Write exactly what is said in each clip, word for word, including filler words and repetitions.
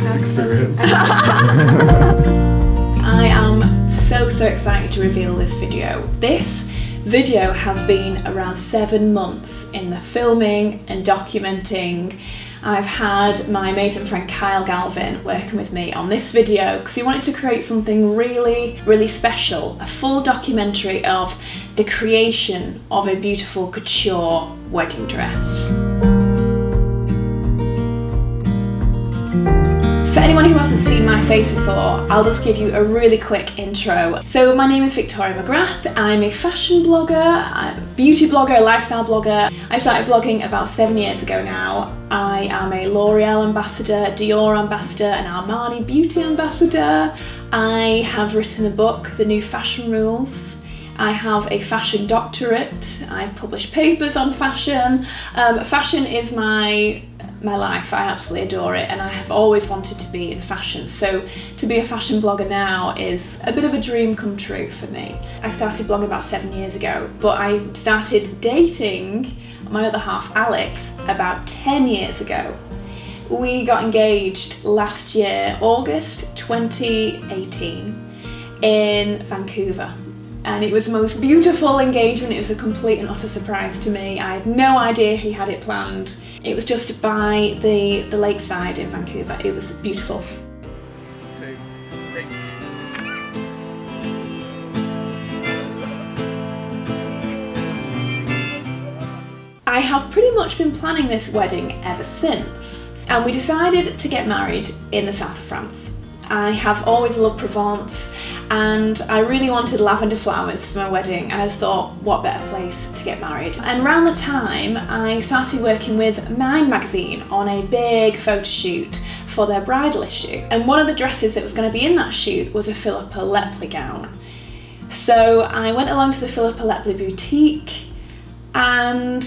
an experience. I am so, so excited to reveal this video. This video has been around seven months in the filming and documenting. I've had my amazing friend Kyle Galvin working with me on this video because he wanted to create something really, really special, a full documentary of the creation of a beautiful couture wedding dress. For anyone who hasn't seen my face before, I'll just give you a really quick intro. So my name is Victoria McGrath, I'm a fashion blogger, I'm a beauty blogger, a lifestyle blogger. I started blogging about seven years ago now. I am a L'Oreal ambassador, Dior ambassador, an Armani beauty ambassador. I have written a book, The New Fashion Rules. I have a fashion doctorate. I've published papers on fashion. Um, fashion is my my life. I absolutely adore it, and I have always wanted to be in fashion, so to be a fashion blogger now is a bit of a dream come true for me. I started blogging about seven years ago, but I started dating my other half, Alex, about ten years ago. We got engaged last year, August twenty eighteen, in Vancouver. And it was the most beautiful engagement. It was a complete and utter surprise to me. I had no idea he had it planned. It was just by the, the lakeside in Vancouver. It was beautiful. Two, three. I have pretty much been planning this wedding ever since. And we decided to get married in the south of France. I have always loved Provence, and I really wanted lavender flowers for my wedding, and I just thought, what better place to get married. And around the time, I started working with Mind Magazine on a big photo shoot for their bridal issue. And one of the dresses that was going to be in that shoot was a Phillipa Lepley gown. So I went along to the Phillipa Lepley boutique, and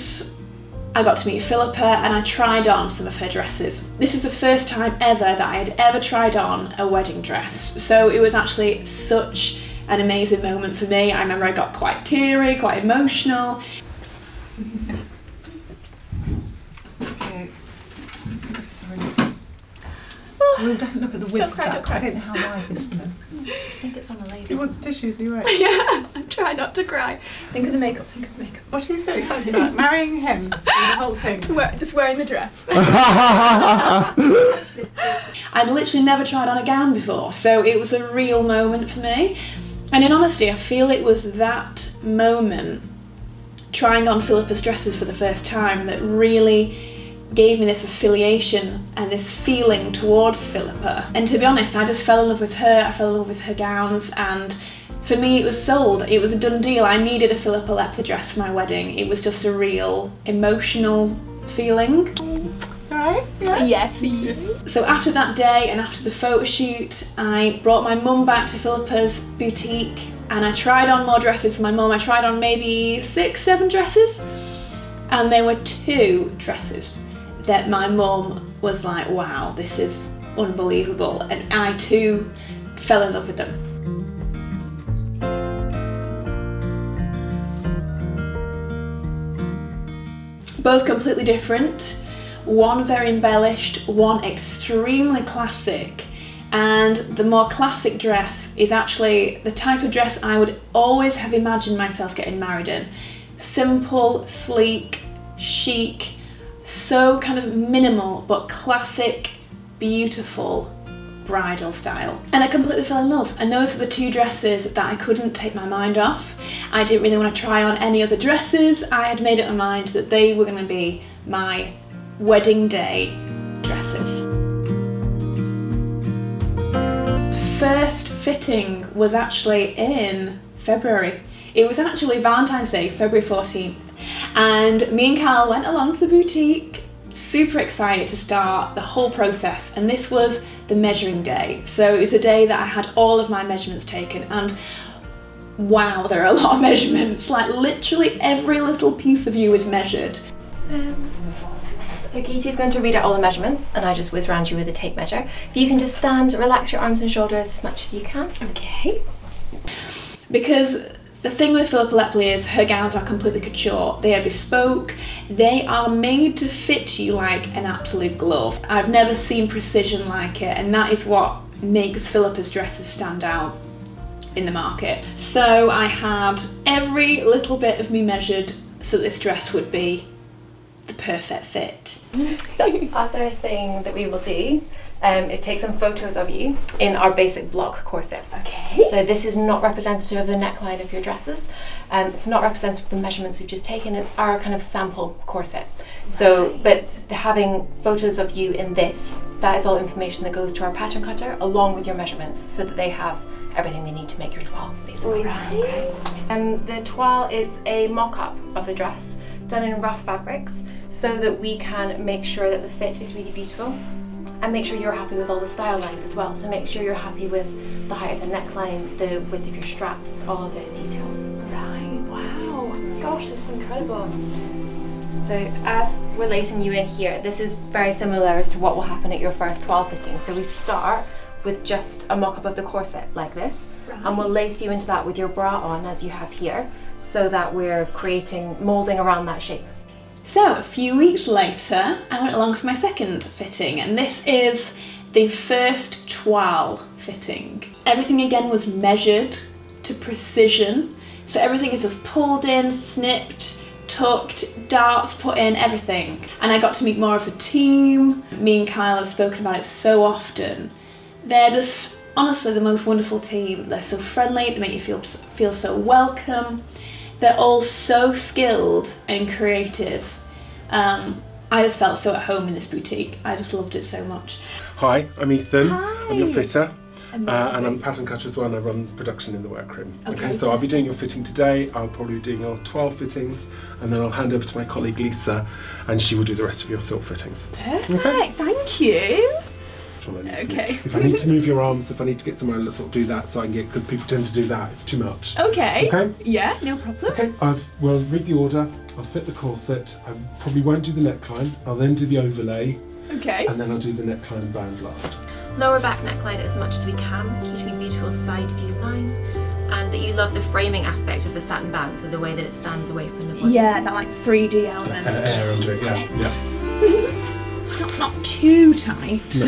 I got to meet Phillipa and I tried on some of her dresses. This is the first time ever that I had ever tried on a wedding dress. So it was actually such an amazing moment for me. I remember I got quite teary, quite emotional. Okay. That's three. Oh, so we'll definitely look at the width. Cry, I don't know how wide this one is. I think it's on the lady. Do you want some tissues? Are you right? Yeah, I'm trying not to cry. Think of the makeup, think of the makeup. What are you so excited about? Marrying him? The whole thing? Just wearing the dress. I'd literally never tried on a gown before, so it was a real moment for me. And in honesty, I feel it was that moment, trying on Phillipa's dresses for the first time, that really gave me this affiliation and this feeling towards Phillipa. And to be honest, I just fell in love with her, I fell in love with her gowns, and for me it was sold, it was a done deal. I needed a Phillipa Lepley dress for my wedding. It was just a real emotional feeling. Right? Yeah. Yes. Yes. So after that day and after the photo shoot, I brought my mum back to Phillipa's boutique and I tried on more dresses for my mum. I tried on maybe six, seven dresses, and there were two dresses that my mum was like, wow, this is unbelievable, and I too fell in love with them. Both completely different, one very embellished, one extremely classic, and the more classic dress is actually the type of dress I would always have imagined myself getting married in. Simple, sleek, chic, so kind of minimal but classic, beautiful bridal style. And I completely fell in love, and those were the two dresses that I couldn't take my mind off. I didn't really want to try on any other dresses. I had made up my mind that they were going to be my wedding day dresses. First fitting was actually in February. It was actually Valentine's Day, February fourteenth. And me and Kyle went along to the boutique, super excited to start the whole process, and this was the measuring day. So it was a day that I had all of my measurements taken, and wow, there are a lot of measurements. Like literally every little piece of you is measured. Um, so Gitu's going to read out all the measurements and I just whiz around you with a tape measure. If you can just stand, relax your arms and shoulders as much as you can. Okay. Because The thing with Phillipa Lepley is her gowns are completely couture. They are bespoke, they are made to fit you like an absolute glove. I've never seen precision like it, and that is what makes Phillipa's dresses stand out in the market. So I had every little bit of me measured so this dress would be the perfect fit. The other thing that we will do Um, is take some photos of you in our basic block corset. Okay. So this is not representative of the neckline of your dresses. Um, it's not representative of the measurements we've just taken. It's our kind of sample corset. Right. So, but having photos of you in this, that is all information that goes to our pattern cutter along with your measurements, so that they have everything they need to make your toile, basically. Right. Okay. Um, the toile is a mock-up of the dress, done in rough fabrics, so that we can make sure that the fit is really beautiful. And make sure you're happy with all the style lines as well. So make sure you're happy with the height of the neckline, the width of your straps, all of those details. Right, wow. Gosh, this is incredible. So as we're lacing you in here, this is very similar as to what will happen at your first toile fitting. So we start with just a mock-up of the corset like this. Right. And we'll lace you into that with your bra on as you have here, so that we're creating, moulding around that shape. So a few weeks later, I went along for my second fitting, and this is the first toile fitting. Everything again was measured to precision, so everything is just pulled in, snipped, tucked, darts put in, everything. And I got to meet more of the team. Me and Kyle have spoken about it so often. They're just honestly the most wonderful team. They're so friendly, they make you feel, feel so welcome. They're all so skilled and creative. Um, I just felt so at home in this boutique. I just loved it so much. Hi, I'm Ethan. Hi. I'm your fitter. Uh, and I'm pattern cutter as well, and I run production in the workroom. Okay, okay, so I'll be doing your fitting today. I'll probably be doing your twelve fittings, and then I'll hand over to my colleague Lisa, and she will do the rest of your silk fittings. Perfect, okay. Thank you. Okay. If I need to move your arms, if I need to get somewhere, let's not do that. So I can get, because people tend to do that. It's too much. Okay. Okay. Yeah, no problem. Okay. I've, well, read the order. I'll fit the corset. I probably won't do the neckline. I'll then do the overlay. Okay. And then I'll do the neckline and band last. Lower back neckline as much as we can, keeping a beautiful side view line, and that you love the framing aspect of the satin band, so the way that it stands away from the body. Yeah, that like three D element. Uh, air under it. Yeah. Yeah. Not, not too tight. No,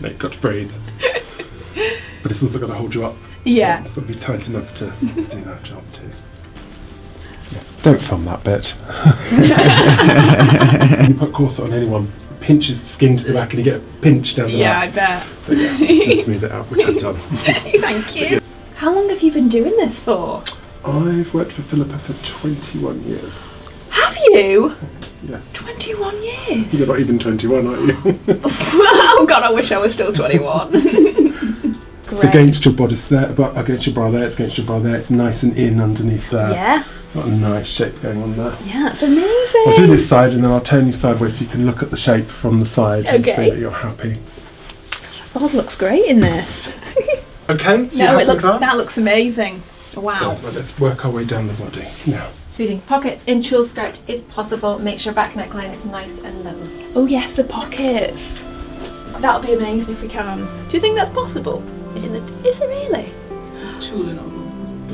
no, you've got to breathe. But it's also got to hold you up. Yeah. So it's got to be tight enough to do that job too. Yeah, don't film that bit. You put corset on anyone, it pinches the skin to the back and you get a pinch down the yeah, back. Yeah, I bet. So yeah, just smooth it out, which I've done. Thank you. Yeah. How long have you been doing this for? I've worked for Phillipa for twenty-one years. Have you? Yeah. twenty-one years? You're not even twenty-one, are you? Oh god, I wish I was still twenty-one. It's against your bodice there, but against your bra there, it's against your bra there, it's nice and in underneath there. Yeah. Got a nice shape going on there. Yeah, it's amazing. I'll do this side and then I'll turn you sideways so you can look at the shape from the side, okay, and see that you're happy. God, looks great in this. Okay, so no, it looks, that? that looks amazing. Wow. So well, let's work our way down the body now. Including pockets in tulle skirt if possible. Make sure back neckline is nice and low. Oh yes, the pockets. That'll be amazing if we can. Do you think that's possible? In the, is it really? It's tulle and all.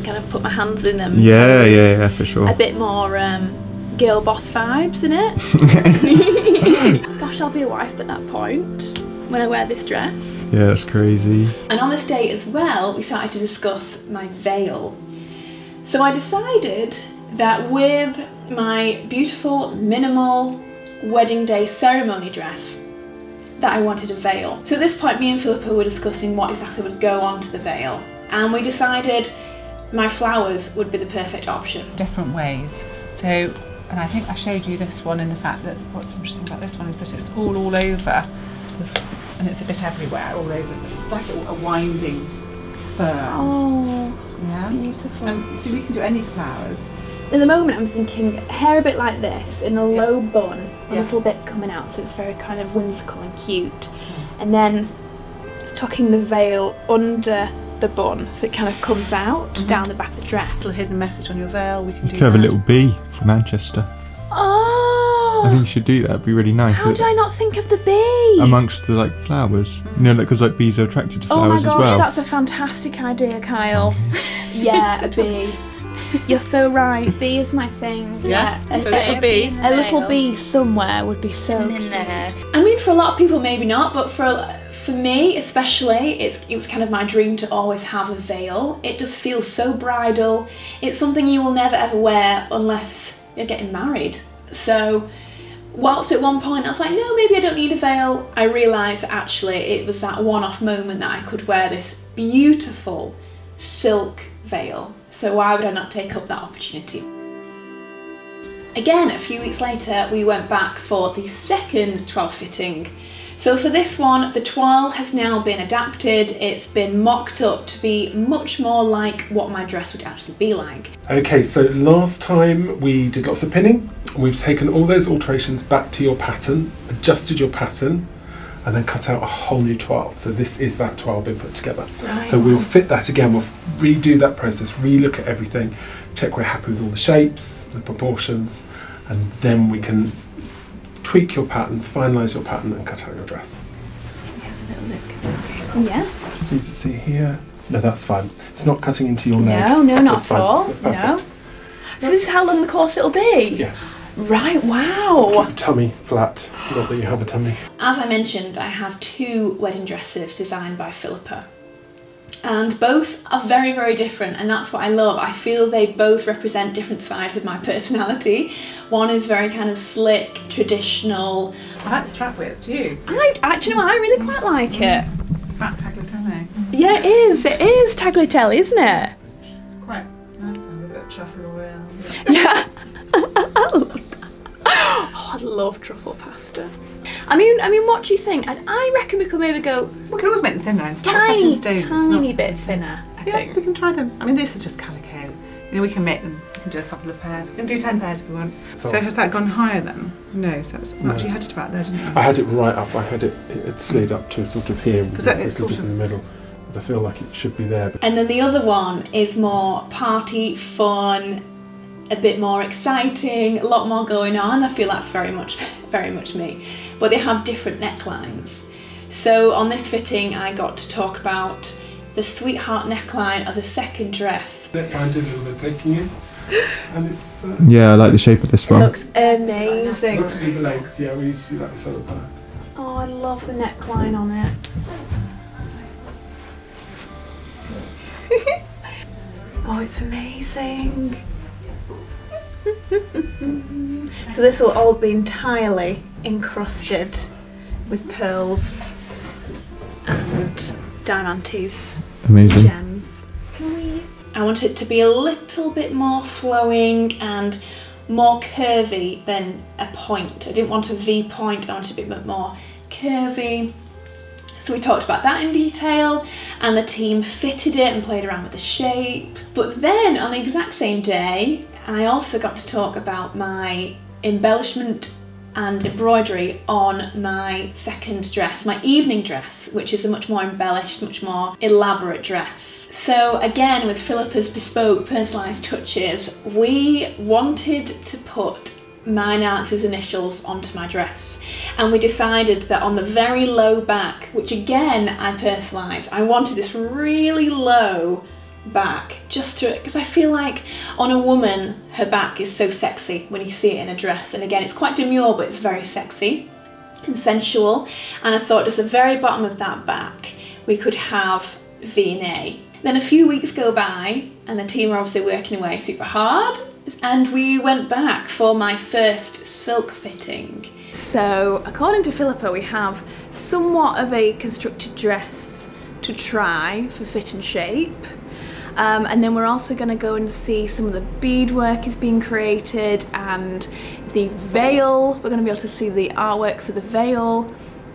Kind of put my hands in them. Yeah, yeah, yeah, for sure. A bit more um, girl boss vibes in it. Gosh, I'll be a wife at that point when I wear this dress. Yeah, that's crazy. And on this day as well, we started to discuss my veil. So I decided that with my beautiful minimal wedding day ceremony dress, that I wanted a veil. So at this point, me and Phillipa were discussing what exactly would go onto the veil, and we decided my flowers would be the perfect option. Different ways. So, and I think I showed you this one, in the fact that what's interesting about this one is that it's all all over, and it's a bit everywhere, all over. It's like a winding fur. Oh, yeah, beautiful. And so we can do any flowers. In the moment I'm thinking hair a bit like this, in a low yes. bun, a yes. little bit coming out, so it's very kind of whimsical and cute. Mm. And then tucking the veil under the bun, so it kind of comes out mm-hmm. down the back of the dress. A little hidden message on your veil, we can you do could that. have a little bee from Manchester. Oh! I think you should do that, it'd be really nice. How did it? I not think of the bee? Amongst the like flowers, you know, because like bees are attracted to flowers as well. Oh my gosh, well. That's a fantastic idea, Kyle. Yeah, a bee. You're so right. B is my thing. Yeah. yeah. So a little bee. A little bee somewhere would be so cute. In there. I mean, for a lot of people, maybe not, but for for me especially, it's it was kind of my dream to always have a veil. It just feels so bridal. It's something you will never ever wear unless you're getting married. So, whilst at one point I was like, no, maybe I don't need a veil, I realised actually it was that one-off moment that I could wear this beautiful silk veil. So why would I not take up that opportunity? Again, a few weeks later, we went back for the second toile fitting. So for this one, the toile has now been adapted. It's been mocked up to be much more like what my dress would actually be like. Okay, so last time we did lots of pinning. We've taken all those alterations back to your pattern, adjusted your pattern, and then cut out a whole new toile. So this is that toile being put together. Right. So we'll fit that again, we'll redo that process, relook at everything, check we're happy with all the shapes, the proportions, and then we can tweak your pattern, finalise your pattern, and cut out your dress. Can we have a little look? Is that okay? Yeah. Just need to see here. No, that's fine. It's not cutting into your leg. No, no, not that's at fine. all. That's perfect. No. So this is how long the course it'll be? Yeah. Right, wow. So keep your tummy flat, not that you have a tummy. As I mentioned, I have two wedding dresses designed by Phillipa. And both are very, very different, and that's what I love. I feel they both represent different sides of my personality. One is very kind of slick, traditional. I like the strap width, do you? I, actually, no, I really quite like it. It's about tagliatelle. Yeah, it is. It is tagliatelle, isn't it? Quite nice one, with a bit of truffle oil. Yeah. I love that. Oh, I love truffle pasta. I mean, I mean, what do you think? I, I reckon we could maybe go. We can always make them thinner. It's not set in stone. Tiny bit thinner. I yeah, think we can try them. I mean, this is just calico. You know, we can make them. We can do a couple of pairs. We can do ten pairs if we want. So, so has that gone higher then? No. So it's no. Actually had it about there, didn't you? I had it right up. I had it. It, it slid up to sort of here. Because it's sort of in the middle. But I feel like it should be there. And then the other one is more party fun. A bit more exciting, a lot more going on. I feel that's very much, very much me. But they have different necklines. So on this fitting, I got to talk about the sweetheart neckline of the second dress. Neckline didn't want to take you, and it's. Uh, yeah, I like the shape of this one. It looks amazing. It looks the length. Yeah, we used to do that for the back. Oh, I love the neckline on it. Oh, it's amazing. So this will all be entirely encrusted with pearls and diamantes. Amazing. Gems. Can we? I want it to be a little bit more flowing and more curvy than a point. I didn't want a V point, I wanted a bit more curvy. So we talked about that in detail, and the team fitted it and played around with the shape. But then on the exact same day, I also got to talk about my embellishment and embroidery on my second dress, my evening dress, which is a much more embellished, much more elaborate dress. So again, with Phillipa's bespoke personalised touches, we wanted to put mine and Alex's initials onto my dress, and we decided that on the very low back, which again I personalised, I wanted this really low back, just to, because I feel like on a woman her back is so sexy when you see it in a dress, and again it's quite demure but it's very sexy and sensual, and I thought just the very bottom of that back we could have V and A. Then a few weeks go by and the team are obviously working away super hard, and we went back for my first silk fitting. So according to Phillipa, we have somewhat of a constructed dress to try for fit and shape. Um, and then we're also going to go and see some of the beadwork is being created, and the veil, we're going to be able to see the artwork for the veil.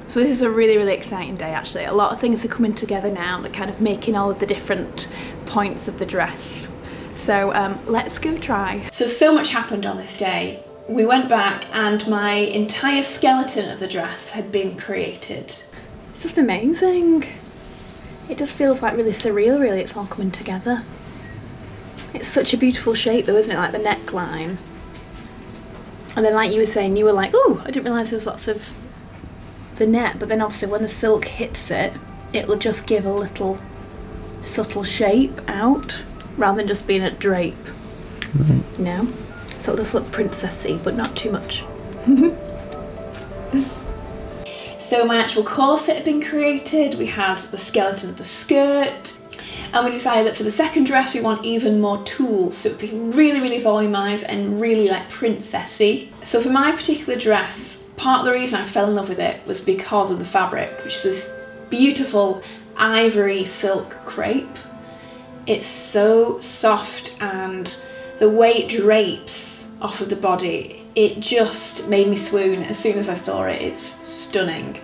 So this is a really, really exciting day actually. A lot of things are coming together now, that kind of making all of the different points of the dress. So um, let's go try. So, so much happened on this day. We went back and my entire skeleton of the dress had been created. It's just amazing. It just feels like really surreal, really. It's all coming together. It's such a beautiful shape though, isn't it? Like the neckline. And then like you were saying, you were like, oh, I didn't realise there was lots of the net. But then obviously when the silk hits it, it will just give a little subtle shape out rather than just being a drape. right. You know? So it'll just look princessy, but not too much. So my actual corset had been created, we had the skeleton of the skirt, and we decided that for the second dress we want even more tulle, so it would be really, really volumized and really like princessy. So for my particular dress, part of the reason I fell in love with it was because of the fabric, which is this beautiful ivory silk crepe. It's so soft and the way it drapes off of the body, it just made me swoon as soon as I saw it. It's stunning.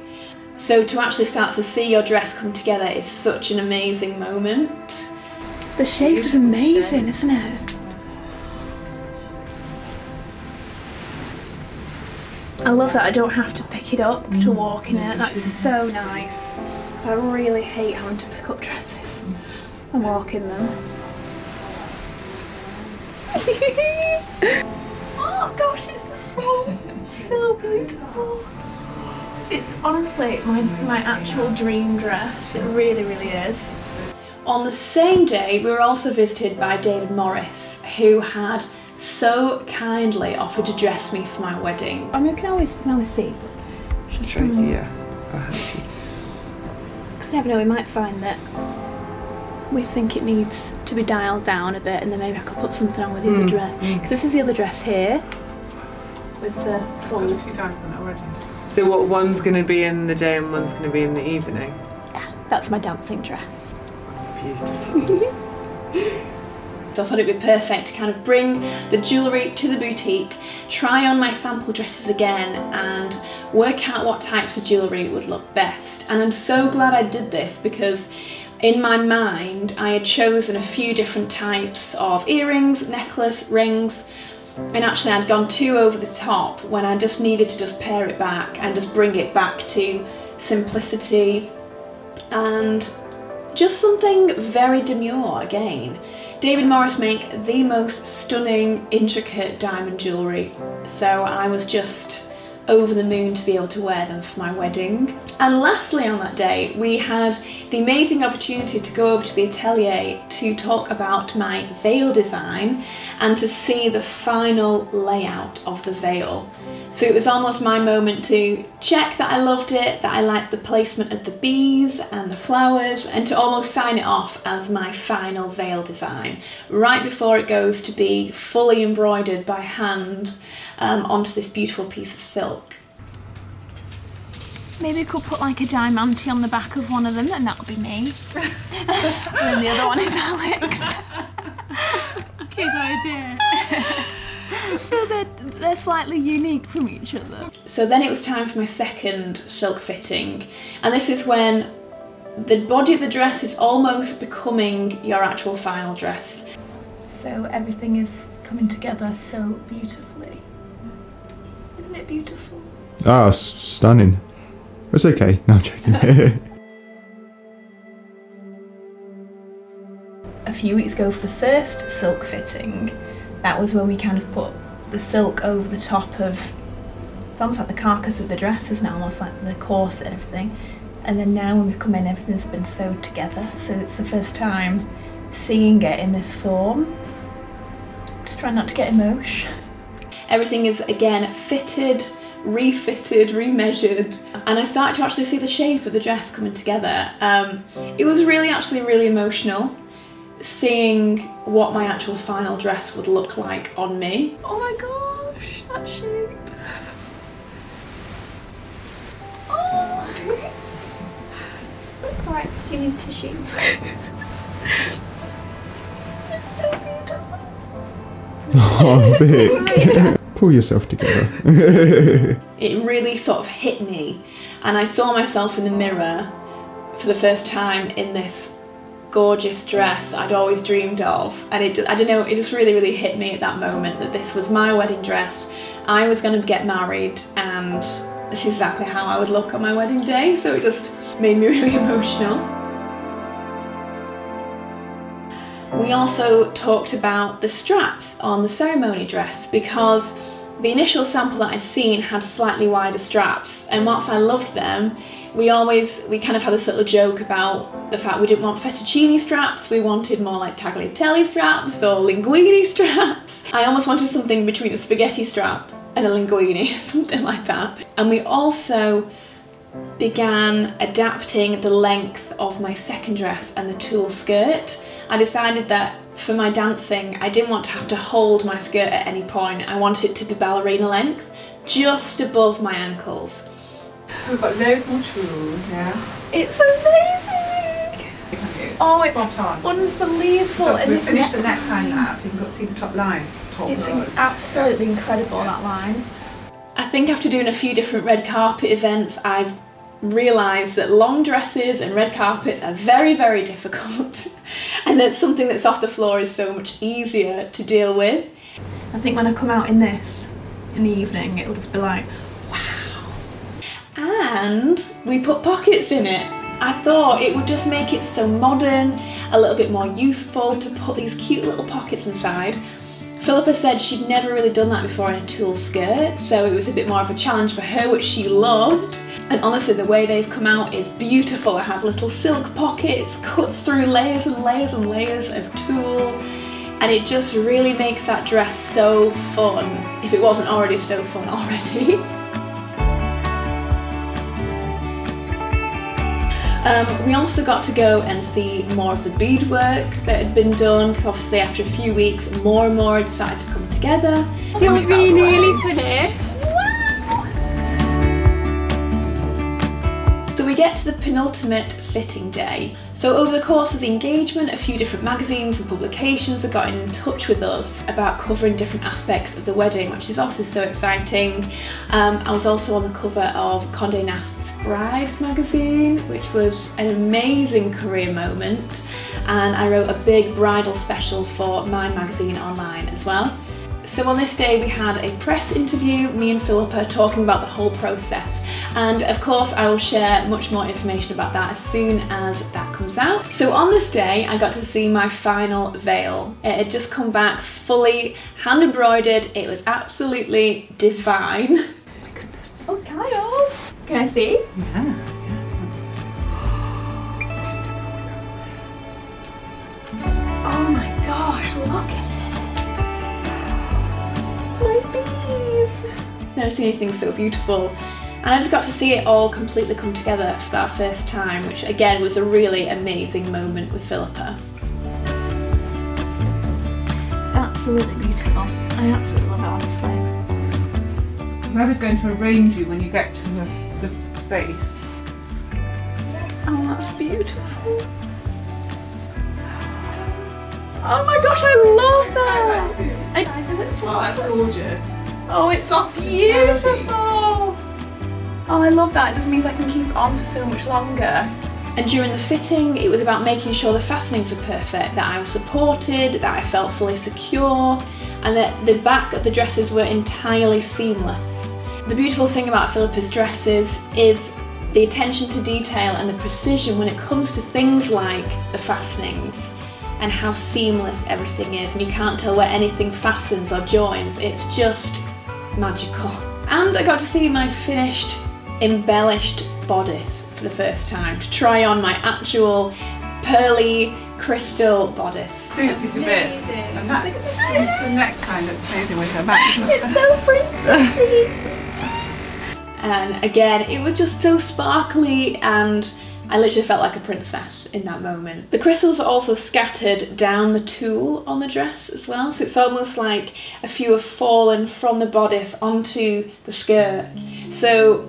So to actually start to see your dress come together is such an amazing moment. The shape is amazing, isn't it? I love that I don't have to pick it up mm. to walk in it. That's so nice. I really hate having to pick up dresses and walk in them. Oh gosh, it's just so, so beautiful. It's honestly my, my actual dream dress. It really, really is. On the same day, we were also visited by David Morris, who had so kindly offered to dress me for my wedding. I mean, you can always, you can always see. Should I try um, yeah. You never know, we might find that we think it needs to be dialed down a bit, and then maybe I could put something on with the mm. other dress. Because this is the other dress here, with the full. It's got a few times on it already. So what, one's going to be in the day and one's going to be in the evening? Yeah, that's my dancing dress. Beautiful. So I thought it'd be perfect to kind of bring the jewellery to the boutique, try on my sample dresses again and work out what types of jewellery would look best. And I'm so glad I did this because in my mind I had chosen a few different types of earrings, necklace, rings, and actually I'd gone too over the top when I just needed to just pare it back and just bring it back to simplicity and just something very demure again. David Morris make the most stunning, intricate diamond jewellery, so I was just over the moon to be able to wear them for my wedding. And lastly on that day, we had the amazing opportunity to go over to the atelier to talk about my veil design and to see the final layout of the veil. So it was almost my moment to check that I loved it, that I liked the placement of the bees and the flowers, and to almost sign it off as my final veil design, right before it goes to be fully embroidered by hand um, onto this beautiful piece of silk. Maybe we could put like a diamante on the back of one of them, and that would be me. And then the other one is Alex. Good idea. So they're, they're slightly unique from each other. So then it was time for my second silk fitting, and this is when the body of the dress is almost becoming your actual final dress. So everything is coming together so beautifully. Isn't it beautiful? Oh, stunning. It's okay, no, I'm joking. A few weeks ago for the first silk fitting, that was when we kind of put the silk over the top of, it's almost like the carcass of the dress, isn't it? Almost like the corset and everything. And then now when we come in, everything's been sewed together. So it's the first time seeing it in this form. Just trying not to get emotional. Everything is again fitted, refitted, remeasured, and I started to actually see the shape of the dress coming together. Um, it was really actually really emotional. Seeing what my actual final dress would look like on me. Oh my gosh, that shape. Oh, that's right. You need a tissue. It's so beautiful. Oh, Vic. Pull yourself together. It really sort of hit me, and I saw myself in the mirror for the first time in this gorgeous dress I'd always dreamed of, and it, I don't know, it just really really hit me at that moment that this was my wedding dress. I was going to get married and this is exactly how I would look on my wedding day, so it just made me really emotional. We also talked about the straps on the ceremony dress because The initial sample that I'd seen had slightly wider straps, and whilst I loved them, we always, we kind of had this little joke about the fact we didn't want fettuccine straps, we wanted more like tagliatelle straps or linguine straps. I almost wanted something between a spaghetti strap and a linguine, something like that. And we also began adapting the length of my second dress and the tulle skirt. I decided that for my dancing, I didn't want to have to hold my skirt at any point. I wanted it to be ballerina length, just above my ankles. So we've got loads more tulle, yeah? It's amazing! It's oh, it's spot on. Unbelievable. So, so we've finished the neckline now, so you can see the top line. Top it's road. absolutely yeah. incredible, yeah. that line. I think after doing a few different red carpet events, I've realised that long dresses and red carpets are very, very difficult, and that something that's off the floor is so much easier to deal with. I think when I come out in this in the evening, it'll just be like, wow. And we put pockets in it. I thought it would just make it so modern, a little bit more youthful, to put these cute little pockets inside. Phillipa said she'd never really done that before in a tulle skirt, so it was a bit more of a challenge for her, which she loved. And honestly, the way they've come out is beautiful. It has little silk pockets cut through layers and layers and layers of tulle, and it just really makes that dress so fun, if it wasn't already so fun already. um, we also got to go and see more of the beadwork that had been done, because obviously after a few weeks, more and more decided to come together. So we're nearly finished. So we get to the penultimate fitting day. So over the course of the engagement, a few different magazines and publications have gotten in touch with us about covering different aspects of the wedding, which is obviously so exciting. Um, I was also on the cover of Condé Nast's Brides magazine, which was an amazing career moment. And I wrote a big bridal special for Mind Magazine online as well. So on this day we had a press interview, me and Phillipa talking about the whole process, and of course I will share much more information about that as soon as that comes out. So on this day I got to see my final veil. It had just come back fully hand embroidered, it was absolutely divine. Oh my goodness. Oh Kyle! Can I see? Yeah. yeah. Oh my gosh, look at it! I've never seen anything so beautiful, and I just got to see it all completely come together for that first time, which again was a really amazing moment with Phillipa. It's absolutely beautiful. I absolutely love it, honestly. Whoever's going to arrange you when you get to the, the space. Oh, that's beautiful. Oh my gosh, I love that! I, oh, that's gorgeous. Oh, it's soft, beautiful! Oh, I love that. It just means I can keep it on for so much longer. And during the fitting, it was about making sure the fastenings were perfect, that I was supported, that I felt fully secure, and that the back of the dresses were entirely seamless. The beautiful thing about Phillipa's dresses is the attention to detail and the precision when it comes to things like the fastenings, and how seamless everything is, and you can't tell where anything fastens or joins. It's just magical. And I got to see my finished embellished bodice for the first time, to try on my actual pearly crystal bodice. Suits you to bits. And that, the neckline looks amazing with her back. It's so princessy. And again, it was just so sparkly, and I literally felt like a princess in that moment. The crystals are also scattered down the tulle on the dress as well, so it's almost like a few have fallen from the bodice onto the skirt. So,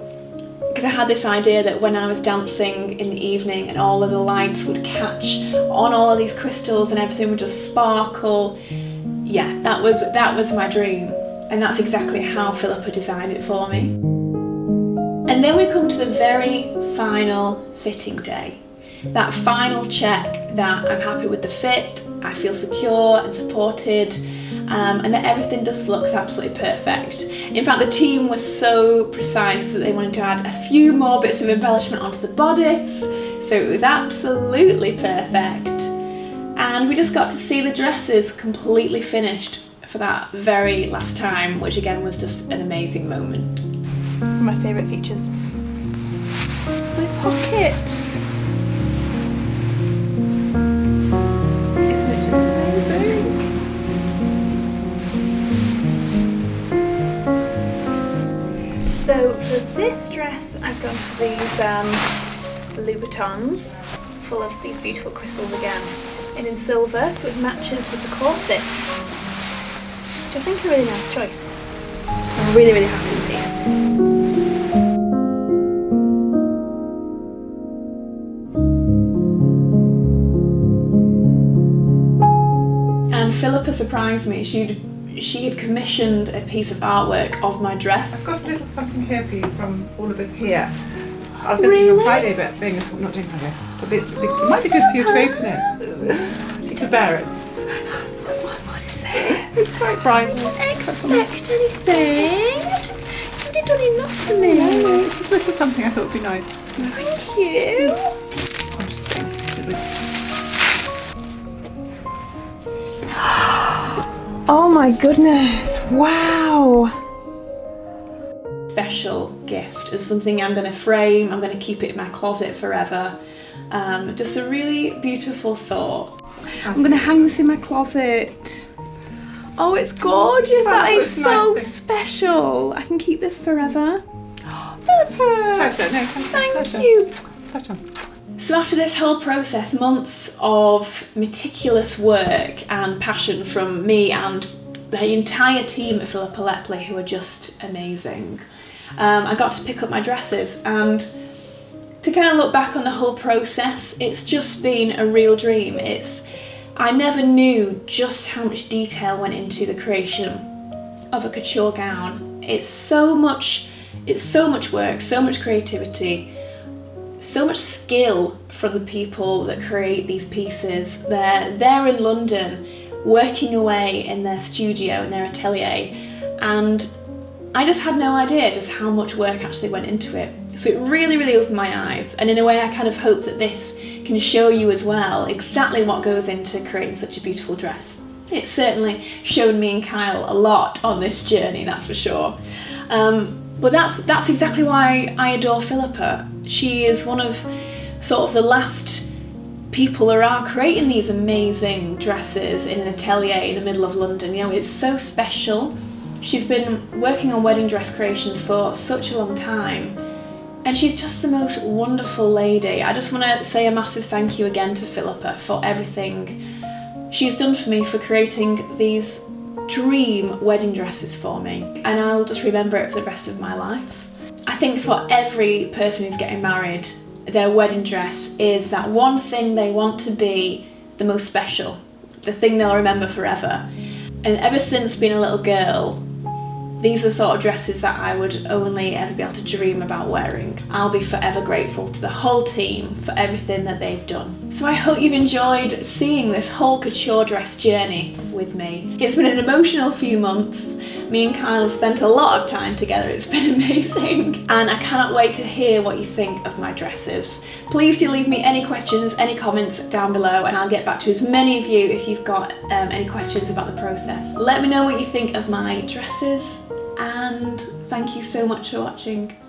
because I had this idea that when I was dancing in the evening and all of the lights would catch on all of these crystals and everything would just sparkle. Yeah, that was, that was my dream, and that's exactly how Phillipa designed it for me. And then we come to the very final fitting day. That final check that I'm happy with the fit, I feel secure and supported, um, and that everything just looks absolutely perfect. In fact, the team was so precise that they wanted to add a few more bits of embellishment onto the bodice, so it was absolutely perfect. And we just got to see the dresses completely finished for that very last time, which again was just an amazing moment. My favourite features. My pockets. Isn't it just amazing? So for this dress I've gone for these um, Louis Vuittons, full of these beautiful crystals again, and in silver, so it matches with the corset, which I think is a really nice choice. I'm really, really happy with these. And Phillipa surprised me. She'd, she had commissioned a piece of artwork of my dress. I've got a little something here for you from all of us here. I was going to do it on Friday, but being it's not doing Friday. But it, it might be good for you to open it. You could bear it. What, what is it? It's quite bright. I didn't expect anything. You didn't do enough for me. No, no, it's just a little something I thought would be nice. Thank you. It's interesting. Oh my goodness. Wow. Special gift is something I'm going to frame, I'm going to keep it in my closet forever. Um, just a really beautiful thought. I'm going to hang this in my closet. Oh, it's gorgeous, that is so special. I can keep this forever. Phillipa! Thank you! So after this whole process, months of meticulous work and passion from me and the entire team at Phillipa Lepley, who are just amazing. Um, I got to pick up my dresses, and to kind of look back on the whole process, it's just been a real dream. It's I never knew just how much detail went into the creation of a couture gown. It's so much, it's so much work, so much creativity, so much skill from the people that create these pieces. They're, they're in London, working away in their studio, in their atelier, and I just had no idea just how much work actually went into it. So it really, really opened my eyes, and in a way I kind of hope that this can show you as well exactly what goes into creating such a beautiful dress. It's certainly shown me and Kyle a lot on this journey, that's for sure. Um, but that's, that's exactly why I adore Phillipa. She is one of sort of the last people who are creating these amazing dresses in an atelier in the middle of London. You know, it's so special. She's been working on wedding dress creations for such a long time, and she's just the most wonderful lady. I just want to say a massive thank you again to Phillipa for everything she's done for me, for creating these dream wedding dresses for me, and I'll just remember it for the rest of my life. I think for every person who's getting married, their wedding dress is that one thing they want to be the most special, the thing they'll remember forever. And ever since being a little girl, these are the sort of dresses that I would only ever be able to dream about wearing. I'll be forever grateful to the whole team for everything that they've done. So I hope you've enjoyed seeing this whole couture dress journey with me. It's been an emotional few months. Me and Kyle spent a lot of time together, it's been amazing. And I cannot wait to hear what you think of my dresses. Please do leave me any questions, any comments down below, and I'll get back to as many of you if you've got um, any questions about the process. Let me know what you think of my dresses, and thank you so much for watching.